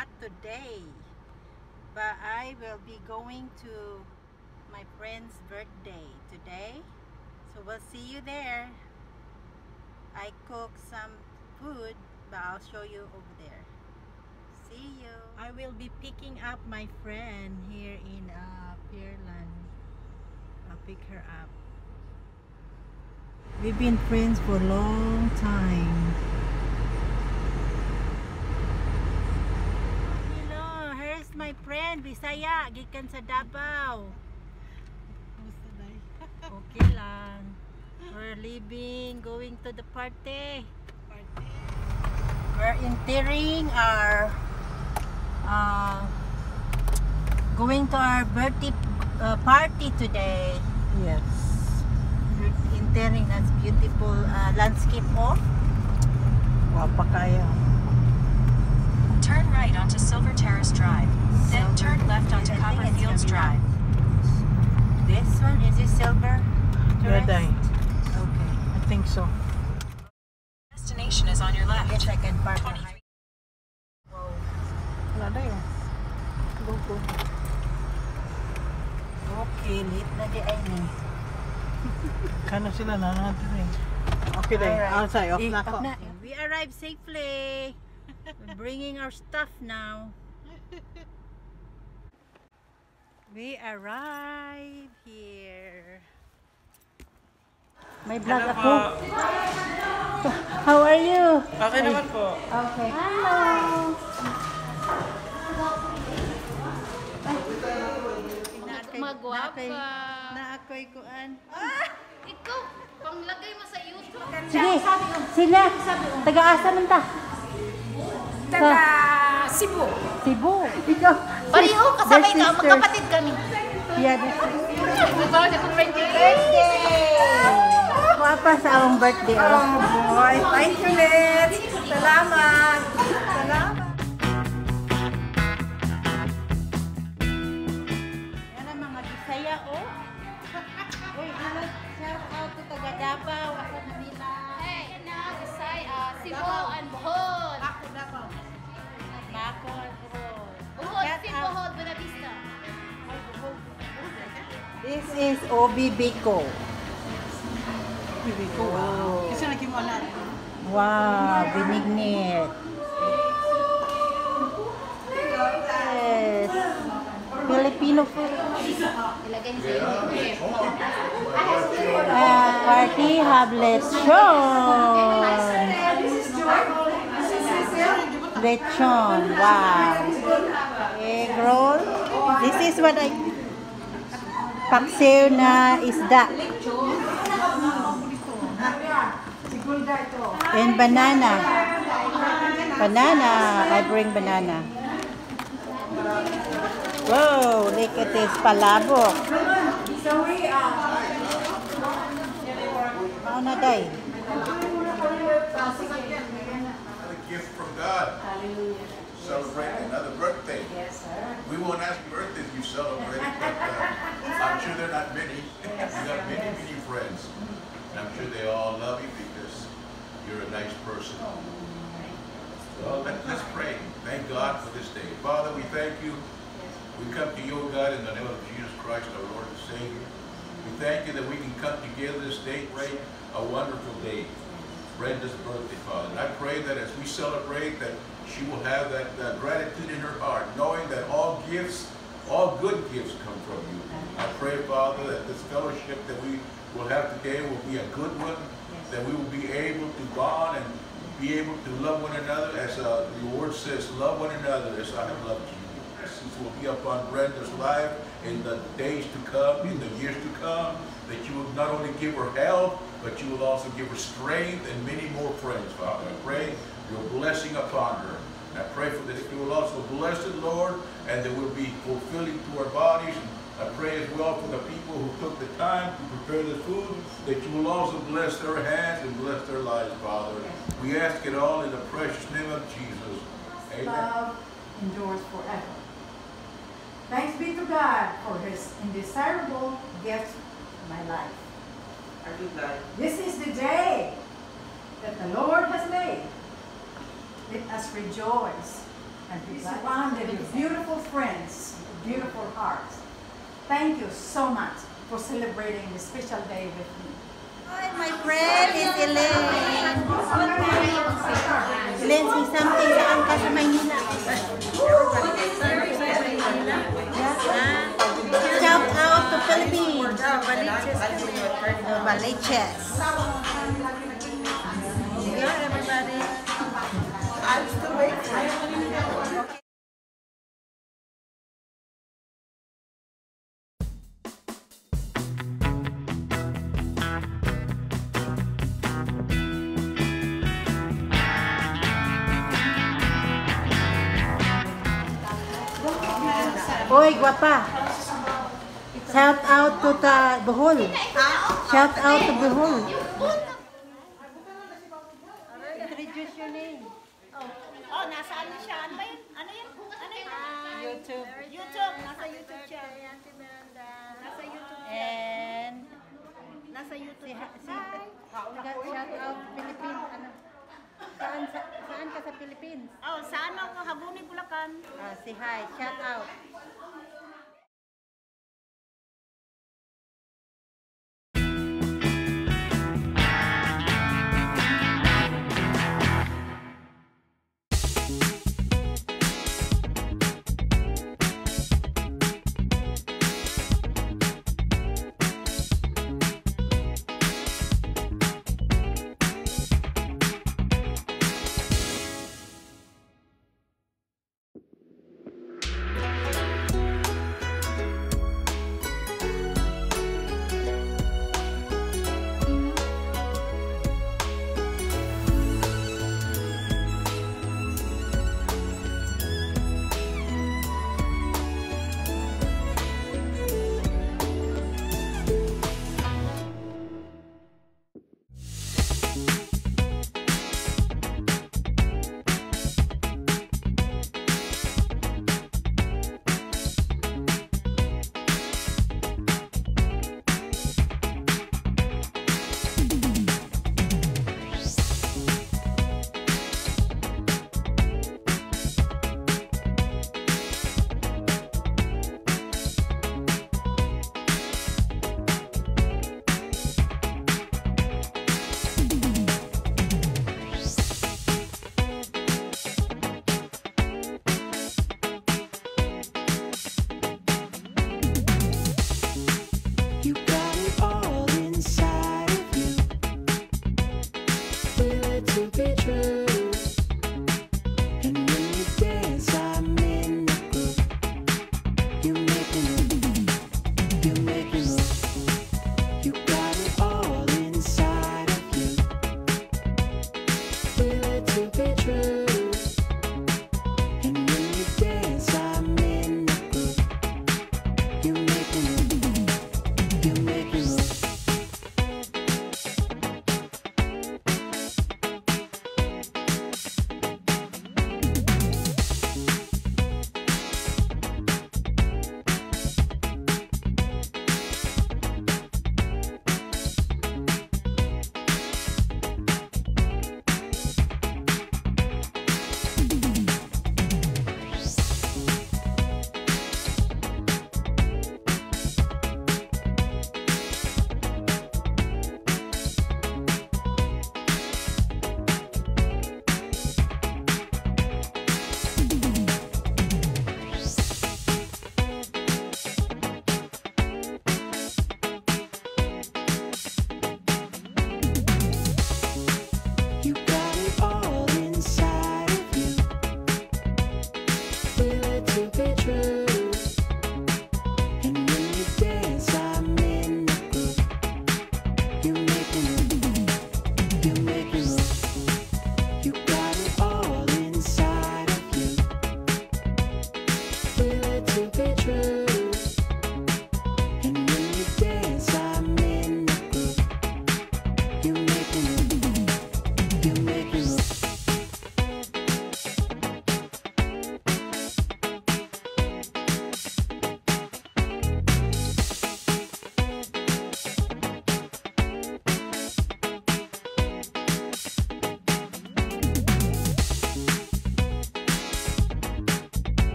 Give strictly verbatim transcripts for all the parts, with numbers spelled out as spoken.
not today, but I will be going to my friend's birthday today, so we'll see you there. I cook some food, but I'll show you over there. See you. I will be picking up my friend here in uh, Pearland. I'll pick her up. We've been friends for a long time. Hello, here's my friend Bisaya, gikan sa Dabao. Okay lang. We're leaving, going to the party. Party. We're entering our uh, going to our birthday uh, party today. Yes. We're entering that beautiful uh, landscape of Wapakaya. Turn right onto Silver Terrace Drive, Silver. Then turn left onto Copperfields Drive. This one is it Silver Terrace? Okay, I think so. Destination is on your left. I guess I can park. twenty-three. Whoa. Go, go. Okay, late na di ay ni. Kano sila na natin eh. Okay then, outside. Off na ako. We arrived safely. We're bringing our stuff now. We arrived here. May vlog ako. How are you? Okay naman po. Okay. Hello. Magwapa. Naakoy kuan. Ikaw, panglagay mo sa YouTube. Sige, sila. Taga-asa man ta? Taga Sibu. Sibu. Ikaw. Pareho, kasabay ka. Magkapatid kami. Yeah, this is. Magkawad akong birthday. Papa sa akong birthday. Oh boy. Thank you, Lynn. Salamat. Salamat. Yan ang mga Bisaya, oh. Uy, shout out to taga Dabao. Wasa na nila. Hey, yan na. Bisaya, Sibu, and Bohol. Ako, Dabao. Ako, Bohol. Bohol, Sibu, Bohol, Buena Vista. This is Ubi Biko. Wow. Wow, binignit. Yes. Filipino food. And party have lechon. Lechon, wow. Egg roll. This is what I... Paksiw na isda. And banana. Banana. I bring banana. Whoa, look at this palabok. How na day? A gift from God. Celebrate another birthday. We won't ask birthdays you celebrate, but uh, I'm sure there are not many. You've got many, many friends. And I'm sure they all love you because you're a nice person. Well, let, let's pray. Thank God for this day. Father, we thank you. We come to you, O God, in the name of Jesus Christ, our Lord and Savior. We thank you that we can come together this day, pray a wonderful day. Brenda's birthday, Father. And I pray that as we celebrate, that she will have that, that gratitude in her heart, knowing that all gifts, all good gifts come from you. I pray, Father, that this fellowship that we we'll have today will be a good one, yes. That we will be able to bond and be able to love one another as uh, the Lord says, love one another as I have loved you. This will be upon Brenda's life in the days to come, in the years to come, that you will not only give her health, but you will also give her strength and many more friends, Father. I pray your blessing upon her. And I pray for this. You will also bless the Lord, and that we'll be fulfilling to our bodies. I pray as well for the people who took the time to prepare the food, that you will also bless their hands and bless their lives, Father. We ask it all in the precious name of Jesus. Amen. Love endures forever. Thanks be to God for his indesirable gift of my life. This is the day that the Lord has made. Let us rejoice and be surrounded with beautiful friends, beautiful hearts. Thank you so much for celebrating this special day with me. Hi, my friend is Elaine. Elaine, say something na ang kasa Maynila. Shout out to Philippines. Baliches. Hello, everybody. I'm still waiting. Oy, guapa. Shout out to the Bohol. Shout out to Bohol. Introduce your name. Oh, nasaan na siya? Ano yun? Ano yun? Ano yun? YouTube. YouTube. Nasa YouTube siya. Nasa YouTube. And? Nasa YouTube. Shout out Philippines. Saan, sa, saan ka sa Philippines? Oh, saan ako? Habuni, Bulacan. Ah, si hi. Shout out. Thank you.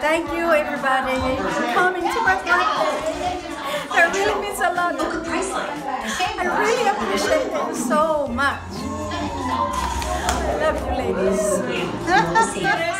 Thank you, everybody, for coming to my podcast. That really means a lot. I really appreciate it so much. I love you, ladies.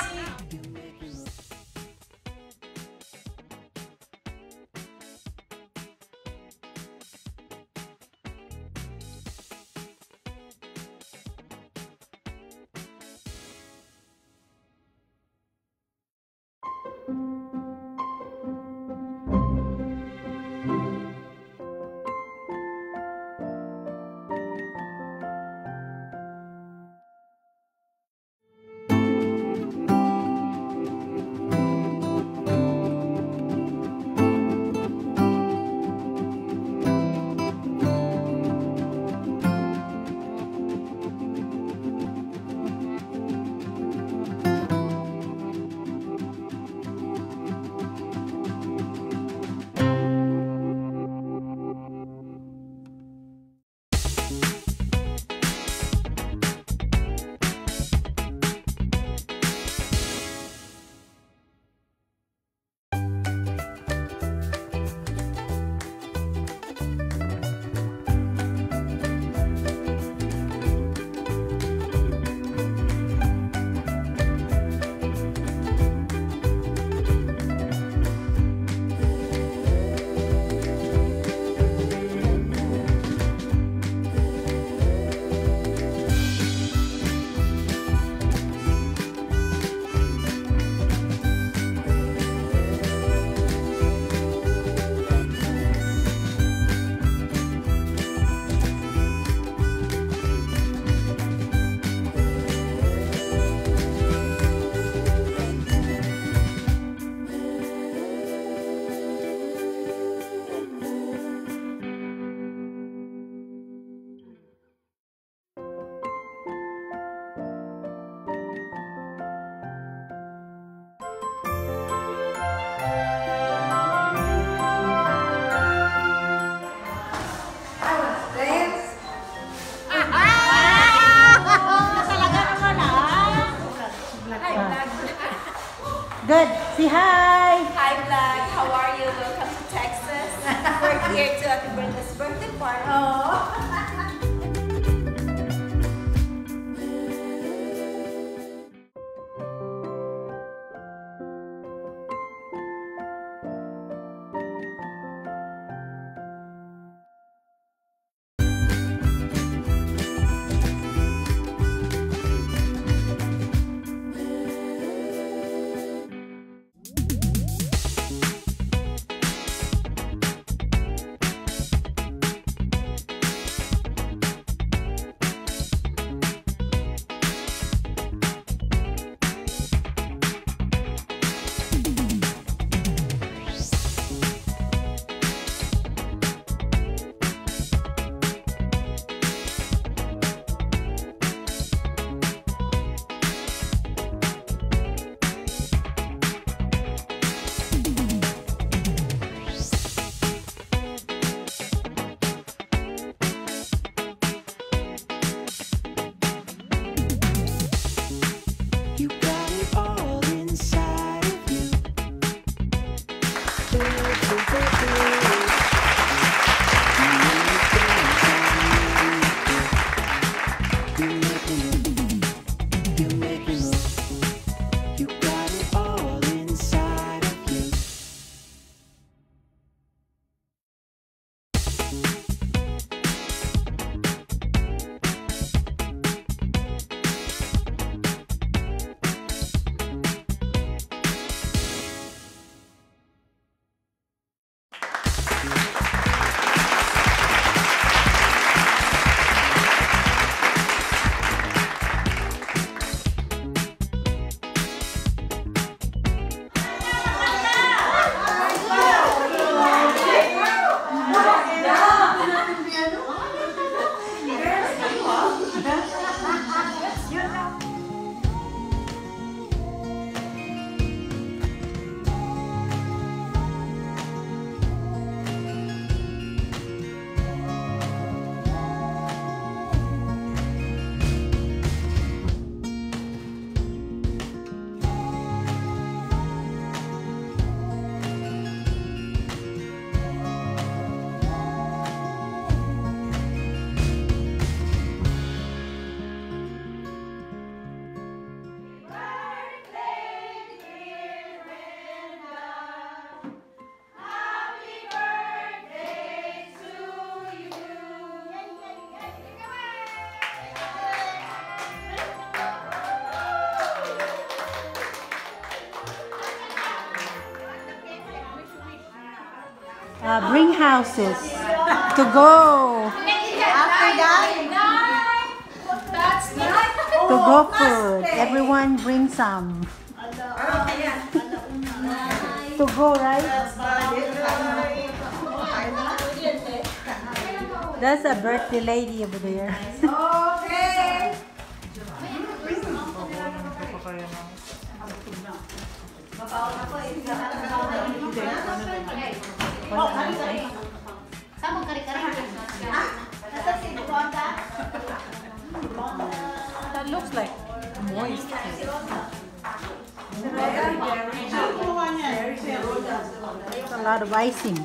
uh, bring houses to go. After that, to go food. Everyone bring some. To go, right? That's a birthday lady over there. Okay. That looks like moist. It's a lot of icing.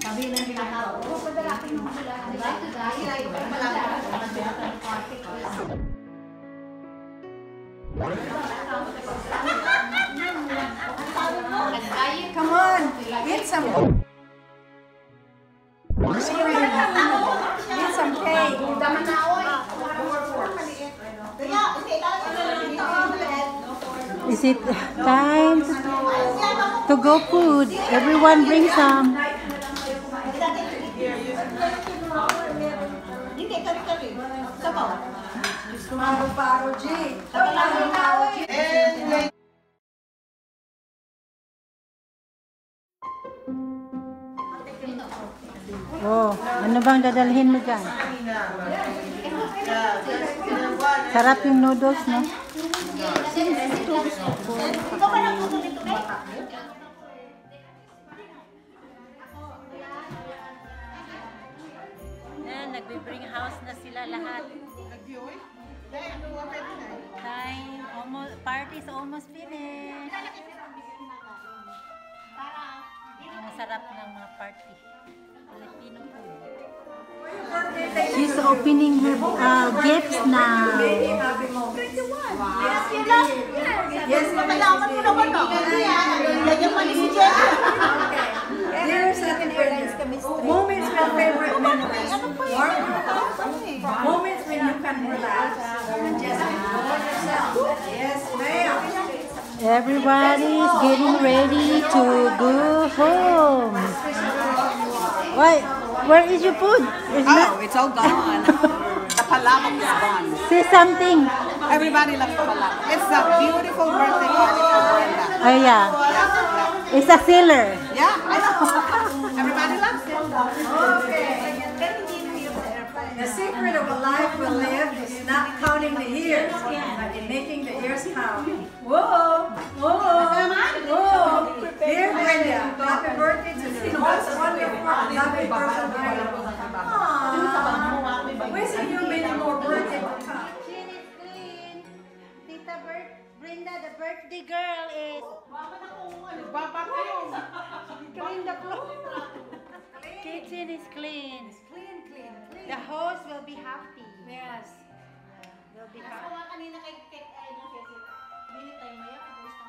Come on, get some. Get some cake. Is it time to go food? Everyone bring some. Oh, ano bang dadalhin mo dyan? Sarap yung noodles, no? Yan, nagbe-bring house na sila lahat. Time, almost, party's almost finished. Ang sarap ng mga party. Filipino food. She's opening her uh, gifts now. Yes, mapalawan mo naman ako. Lagyan mali si Jenny. There's certain moments when favorite memories. Moments when you can relax and just enjoy yourself. Yes, ma'am. Everybody's getting ready to go home. Why? Where is your food? It's oh, it's all gone. The palabok is gone. Say something. Everybody loves palabok. It's a beautiful birthday party for Brenda. Oh yeah. It's a sealer. Yeah, I know. Everybody loves it. Okay. The secret of a life we live is not counting the years, but in making the years count. Whoa! Whoa! Whoa! Dear Brenda, happy birthday to the most wonderful, lovely person I know. Wishing you many more birthdays to come. She is clean. Tita Brenda, the birthday girl, is. Clean the floor. Kitchen is clean. It's clean, clean, clean. The host will be happy. Yes. They'll be happy.